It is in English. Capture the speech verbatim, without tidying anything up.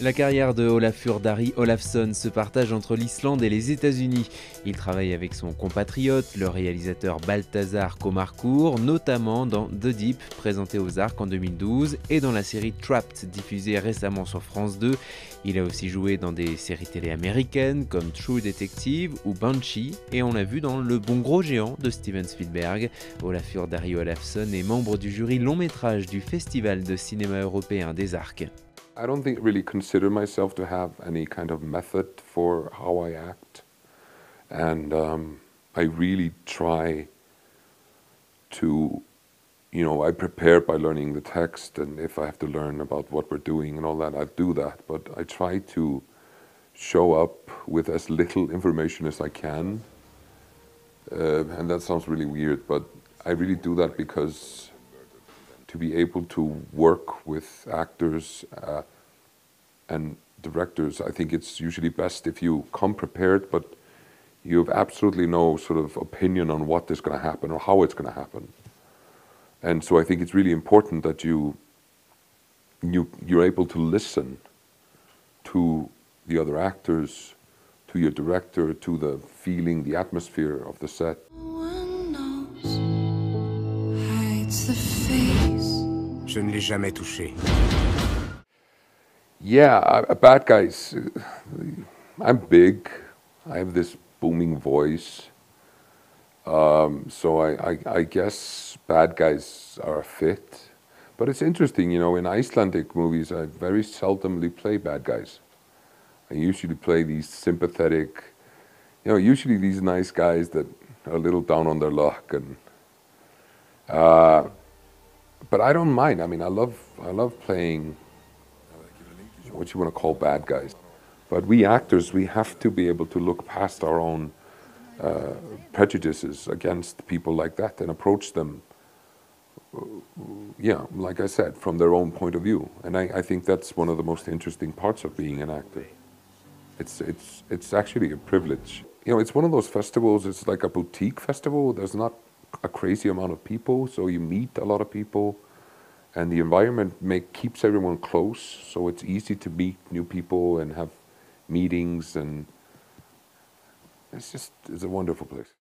La carrière de Olafur Darri Olafsson se partage entre l'Islande et les États-Unis. Il travaille avec son compatriote, le réalisateur Baltasar Kormakur, notamment dans The Deep, présenté aux Arcs en deux mille douze, et dans la série Trapped, diffusée récemment sur France deux. Il a aussi joué dans des séries télé américaines comme True Detective ou Banshee, et on l'a vu dans Le Bon Gros Géant de Steven Spielberg. Olafur Darri Olafsson est membre du jury long métrage du Festival de Cinéma Européen des Arcs. I don't think really consider myself to have any kind of method for how I act, and um, I really try to, you know, I prepare by learning the text, and if I have to learn about what we're doing and all that, I do that. But I try to show up with as little information as I can, uh, and that sounds really weird, but I really do that because to be able to work with actors uh, and directors, I think it's usually best if you come prepared, but you have absolutely no sort of opinion on what is going to happen or how it's going to happen. And so I think it's really important that you, you, you're able to listen to the other actors, to your director, to the feeling, the atmosphere of the set. Je ne l'ai jamais touché. Yeah, bad guys. I'm big. I have this booming voice. Um, so I, I, I guess bad guys are a fit. But it's interesting, you know, in Icelandic movies, I very seldomly play bad guys. I usually play these sympathetic, you know, usually these nice guys that are a little down on their luck. And uh, but I don't mind. I mean, I love, I love playing what you want to call bad guys. But we actors, we have to be able to look past our own uh, prejudices against people like that and approach them, yeah, like I said, from their own point of view. And I, I think that's one of the most interesting parts of being an actor. It's, it's, it's actually a privilege. You know, it's one of those festivals, it's like a boutique festival. There's not a crazy amount of people, so you meet a lot of people, and the environment make, keeps everyone close, so it's easy to meet new people and have meetings, and it's just, it's a wonderful place.